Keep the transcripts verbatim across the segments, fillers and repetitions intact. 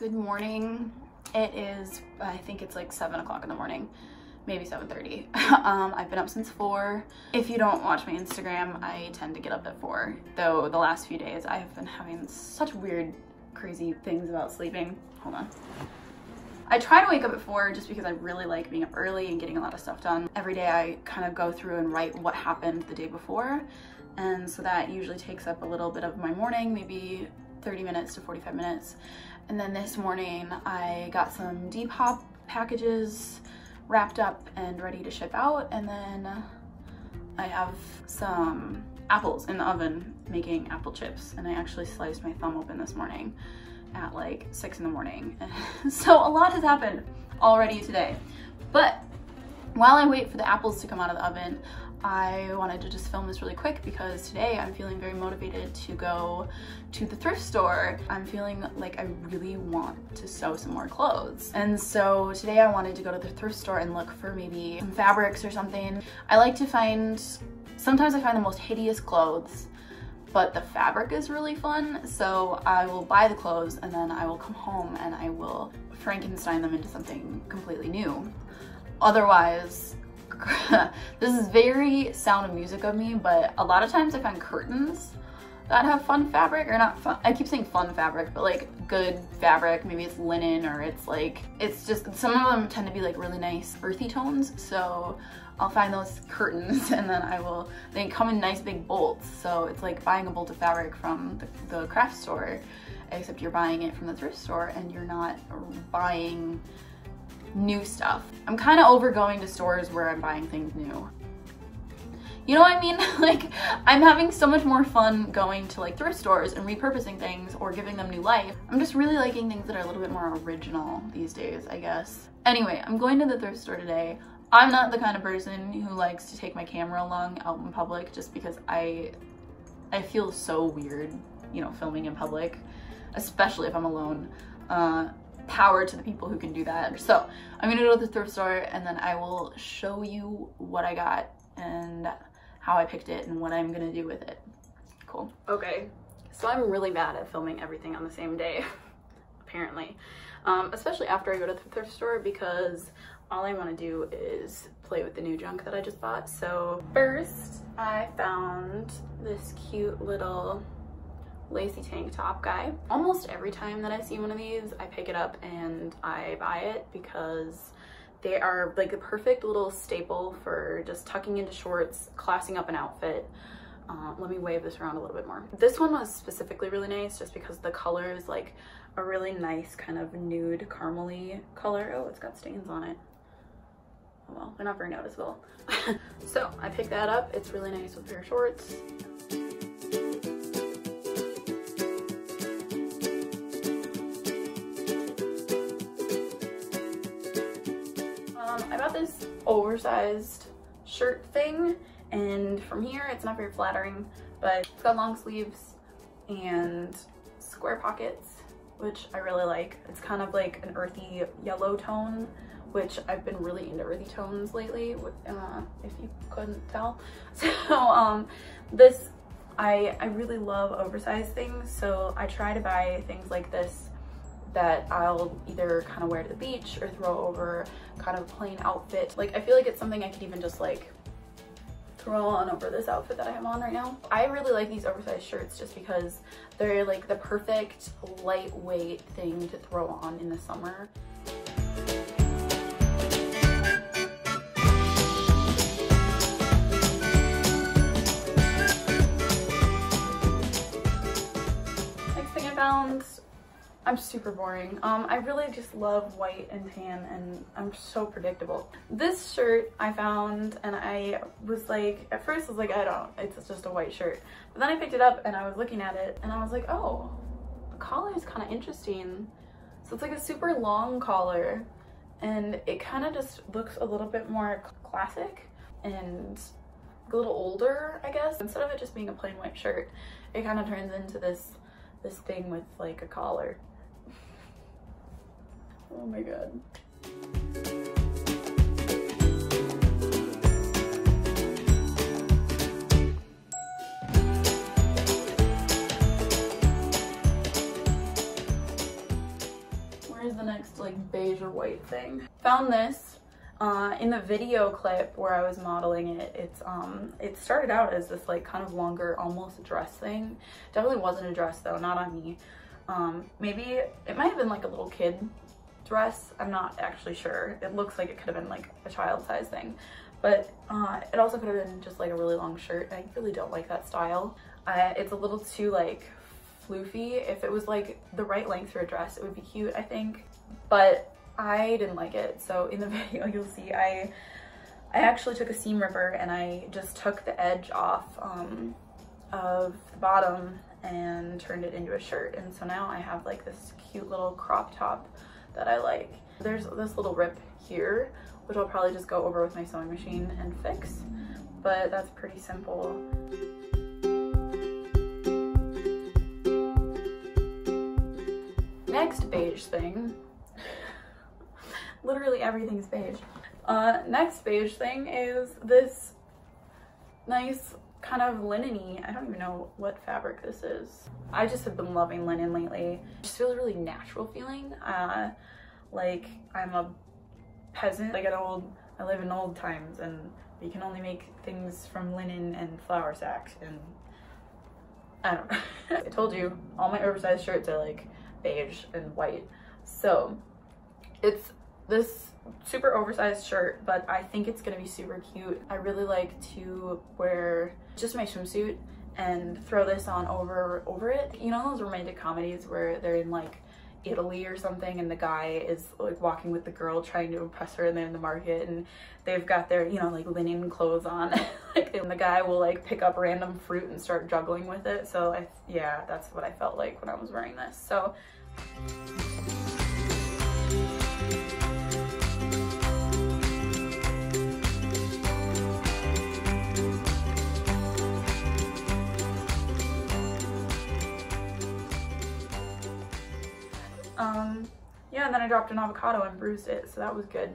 Good morning. It is, I think it's like seven o'clock in the morning, maybe seven thirty. um, I've been up since four. If you don't watch my Instagram, I tend to get up at four, though the last few days I have been having such weird, crazy things about sleeping. Hold on. I try to wake up at four just because I really like being up early and getting a lot of stuff done. Every day I kind of go through and write what happened the day before, and so that usually takes up a little bit of my morning, maybe thirty minutes to forty-five minutes. And then this morning I got some Depop packages wrapped up and ready to ship out, and then I have some apples in the oven making apple chips, and I actually sliced my thumb open this morning at like six in the morning. So a lot has happened already today. But while I wait for the apples to come out of the oven, I wanted to just film this really quick because today I'm feeling very motivated to go to the thrift store. I'm feeling like I really want to sew some more clothes. And so today I wanted to go to the thrift store and look for maybe some fabrics or something. I like to find, sometimes I find the most hideous clothes, but the fabric is really fun, so I will buy the clothes and then I will come home and I will Frankenstein them into something completely new. Otherwise, this is very Sound of Music of me, but a lot of times I find curtains that have fun fabric, or not fun, I keep saying fun fabric, but like good fabric, maybe it's linen or it's like, it's just, some of them tend to be like really nice earthy tones, so I'll find those curtains and then I will, they come in nice big bolts, so it's like buying a bolt of fabric from the, the craft store, except you're buying it from the thrift store and you're not buying new stuff. I'm kind of over going to stores where I'm buying things new. You know what I mean? Like, I'm having so much more fun going to like thrift stores and repurposing things or giving them new life. I'm just really liking things that are a little bit more original these days, I guess. Anyway, I'm going to the thrift store today. I'm not the kind of person who likes to take my camera along out in public just because I I feel so weird, you know, filming in public, especially if I'm alone. Uh, power to the people who can do that. So I'm gonna go to the thrift store and then I will show you what I got and how I picked it and what I'm gonna do with it. Cool. Okay, so I'm really bad at filming everything on the same day, apparently. Um, especially after I go to the thrift store, because all I want to do is play with the new junk that I just bought. So first I found this cute little lacy tank top guy. Almost every time that I see one of these, I pick it up and I buy it because they are like the perfect little staple for just tucking into shorts, classing up an outfit. Uh, let me wave this around a little bit more. This one was specifically really nice just because the color is like a really nice kind of nude caramely color. Oh, it's got stains on it. Oh well, they're not very noticeable. So I picked that up. It's really nice with a pair of shorts. Um, I bought this oversized shirt thing, and from here it's not very flattering, but it's got long sleeves and square pockets, which I really like. It's kind of like an earthy yellow tone, which I've been really into earthy tones lately, with, uh, if you couldn't tell. So um, this, I, I really love oversized things, so I try to buy things like this that I'll either kind of wear to the beach or throw over kind of a plain outfit. Like, I feel like it's something I could even just like throw on over this outfit that I have on right now. I really like these oversized shirts just because they're like the perfect lightweight thing to throw on in the summer. Next thing I found, I'm super boring. Um, I really just love white and tan, and I'm so predictable. This shirt I found, and I was like, at first I was like, I don't, it's just a white shirt. But then I picked it up and I was looking at it and I was like, oh, the collar is kind of interesting. So it's like a super long collar and it kind of just looks a little bit more classic and a little older, I guess. Instead of it just being a plain white shirt, it kind of turns into this, this thing with like a collar. Oh my god. Where's the next like beige or white thing? Found this uh, in the video clip where I was modeling it. It's um, it started out as this like kind of longer, almost dress thing. Definitely wasn't a dress though, not on me. Um, maybe it might have been like a little kid dress. I'm not actually sure. It looks like it could have been like a child size thing, but uh, it also could have been just like a really long shirt. I really don't like that style. Uh, it's a little too like floofy. If it was like the right length for a dress, it would be cute, I think, but I didn't like it. So in the video you'll see I I actually took a seam ripper and I just took the edge off um, of the bottom and turned it into a shirt, and so now I have like this cute little crop top that I like. There's this little rip here, which I'll probably just go over with my sewing machine and fix, but that's pretty simple. Next beige thing, literally everything's beige. Uh, next beige thing is this nice kind of linen-y, I don't even know what fabric this is. I just have been loving linen lately. It just feels really natural feeling, uh, like I'm a peasant, like an old, I live in old times and we can only make things from linen and flour sacks and I don't know. I told you, all my oversized shirts are like beige and white. So it's this super oversized shirt, but I think it's gonna be super cute. I really like to wear just my swimsuit and throw this on over over it. You know those romantic comedies where they're in like Italy or something and the guy is like walking with the girl trying to impress her and they're in the market and they've got their, you know, like linen clothes on like, and the guy will like pick up random fruit and start juggling with it. So I, yeah, that's what I felt like when I was wearing this. So Um, yeah, and then I dropped an avocado and bruised it, so that was good.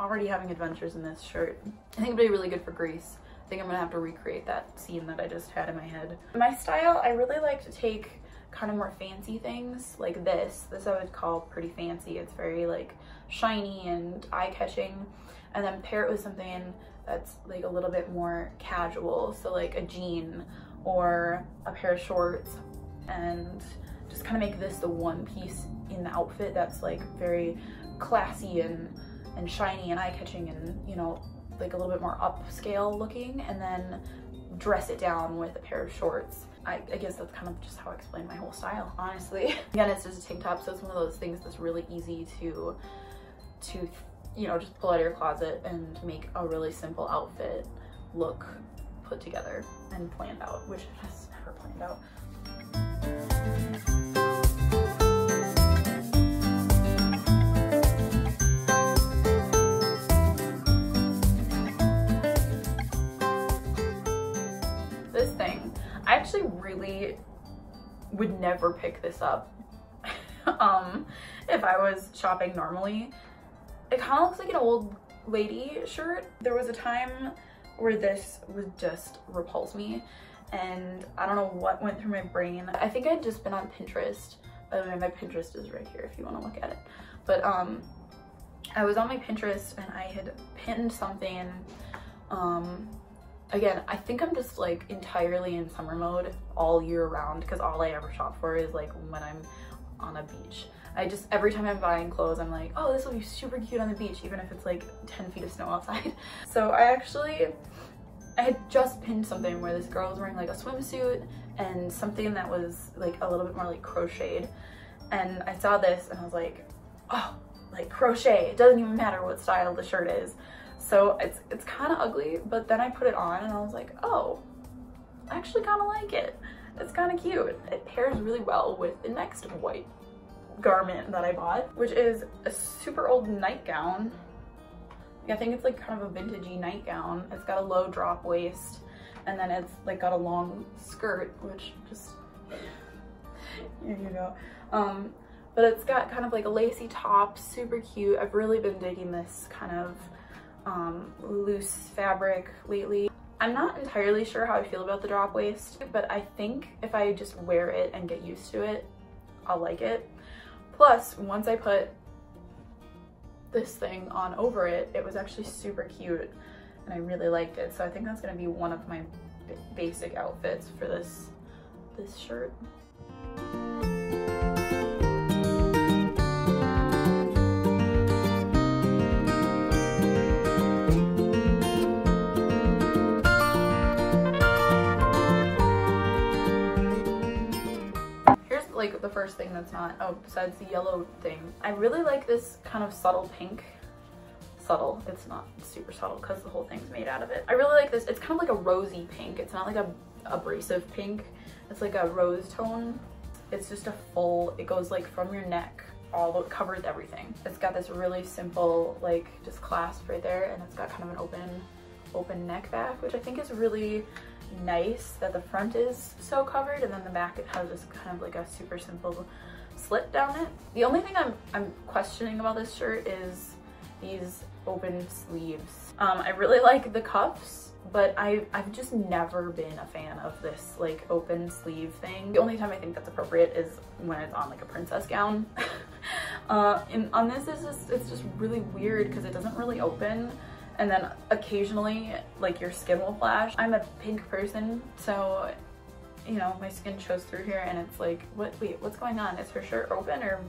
Already having adventures in this shirt. I think it'd be really good for Greece. I think I'm gonna have to recreate that scene that I just had in my head. My style, I really like to take kind of more fancy things like this. This I would call pretty fancy. It's very like shiny and eye-catching, and then pair it with something that's like a little bit more casual. So like a jean or a pair of shorts, and just kind of make this the one piece in the outfit that's like very classy and and shiny and eye-catching and, you know, like a little bit more upscale looking, and then dress it down with a pair of shorts. I, I guess that's kind of just how I explain my whole style, honestly. Again, it's just a tank top, so it's one of those things that's really easy to to you know, just pull out of your closet and make a really simple outfit look put together and planned out, which I just never planned out. This thing, I actually really would never pick this up um, if I was shopping normally. It kind of looks like an old lady shirt. There was a time where this would just repulse me, and I don't know what went through my brain. I think I'd just been on Pinterest. By the way, my Pinterest is right here if you want to look at it. But um, I was on my Pinterest and I had pinned something. Um, again, I think I'm just like entirely in summer mode all year round because all I ever shop for is like when I'm on a beach. I just, every time I'm buying clothes, I'm like, oh, this will be super cute on the beach, even if it's like ten feet of snow outside. So I actually, I had just pinned something where this girl was wearing like a swimsuit and something that was like a little bit more like crocheted, and I saw this and I was like, oh, like crochet, it doesn't even matter what style the shirt is. So it's it's kind of ugly, but then I put it on and I was like, oh, I actually kind of like it. It's kind of cute. It pairs really well with the next white garment that I bought, which is a super old nightgown. I think it's like kind of a vintagey nightgown. It's got a low drop waist, and then it's like got a long skirt, which just, here you go. Um, but it's got kind of like a lacy top, super cute. I've really been digging this kind of um, loose fabric lately. I'm not entirely sure how I feel about the drop waist, but I think if I just wear it and get used to it, I'll like it. Plus, once I put this thing on over it, it was actually super cute and I really liked it. So I think that's gonna be one of my basic outfits for this, this shirt. Like the first thing that's not, oh, besides the yellow thing. I really like this kind of subtle pink. Subtle, it's not super subtle because the whole thing's made out of it. I really like this, it's kind of like a rosy pink. It's not like a abrasive pink. It's like a rose tone. It's just a full, it goes like from your neck, all it covers everything. It's got this really simple, like just clasp right there, and it's got kind of an open, open neck back, which I think is really nice that the front is so covered, and then the back it has this kind of like a super simple slit down it. The only thing I'm, I'm questioning about this shirt is these open sleeves. Um, I really like the cuffs, but I, I've just never been a fan of this like open sleeve thing. The only time I think that's appropriate is when it's on like a princess gown. uh, and on this is just, it's just really weird because it doesn't really open. And then occasionally, like, your skin will flash. I'm a pink person, so, you know, my skin shows through here and it's like, what, wait, what's going on? Is her shirt open or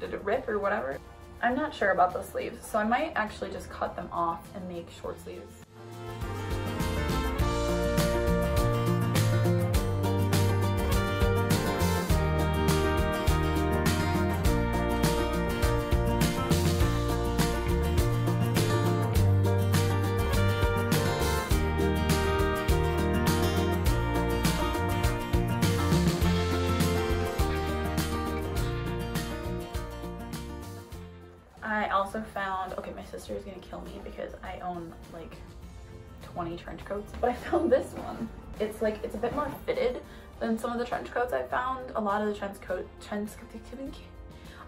did it rip or whatever? I'm not sure about the sleeves, so I might actually just cut them off and make short sleeves. I also found, okay, my sister is gonna kill me because I own like twenty trench coats, but I found this one. It's like, it's a bit more fitted than some of the trench coats I found. A lot of the trench coat, trench,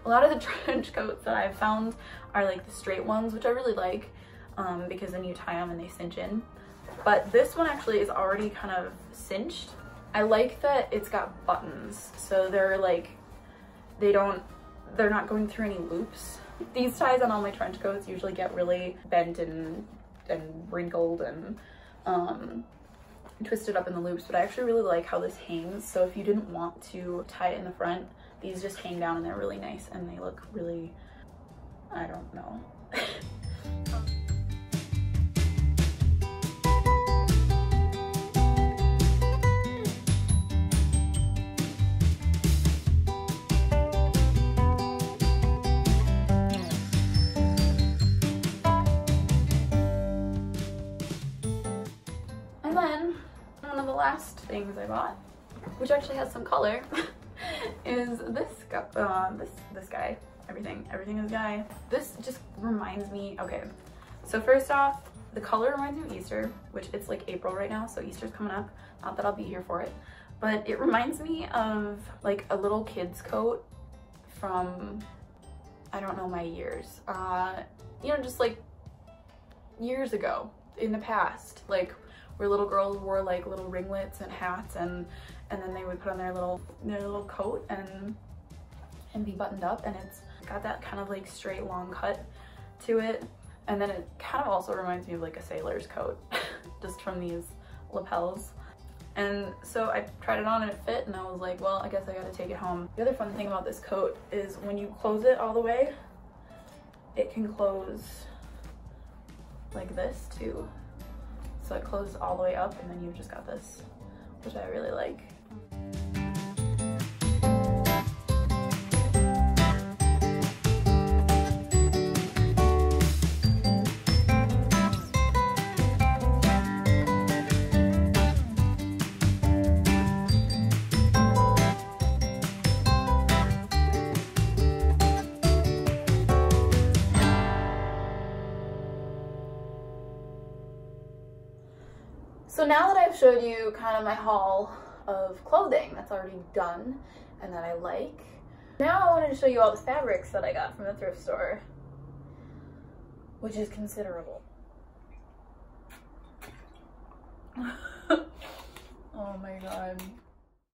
a lot of the trench coats that I've found are like the straight ones, which I really like um, because then you tie them and they cinch in. But this one actually is already kind of cinched. I like that it's got buttons, so they're like, they don't, they're not going through any loops. These ties on all my trench coats usually get really bent and and wrinkled and um, twisted up in the loops, but I actually really like how this hangs. So if you didn't want to tie it in the front, these just hang down and they're really nice and they look really, I don't know. Last things I bought, which actually has some color, is this guy, uh, this this guy. Everything, everything is guy. This just reminds me. Okay, so first off, the color reminds me of Easter, which it's like April right now, so Easter's coming up. Not that I'll be here for it, but it reminds me of like a little kid's coat from I don't know my years. Uh, you know, just like years ago in the past, like. Where little girls wore like little ringlets and hats, and and then they would put on their little their little coat and and be buttoned up, and it's got that kind of like straight long cut to it, and then it kind of also reminds me of like a sailor's coat just from these lapels. And so I tried it on and it fit, and I was like, well, I guess I gotta take it home. The other fun thing about this coat is when you close it all the way, it can close like this too. So it closes all the way up, and then you've just got this, which I really like. So now that I've showed you kind of my haul of clothing that's already done and that I like, now I wanted to show you all the fabrics that I got from the thrift store, which is considerable. Oh my god.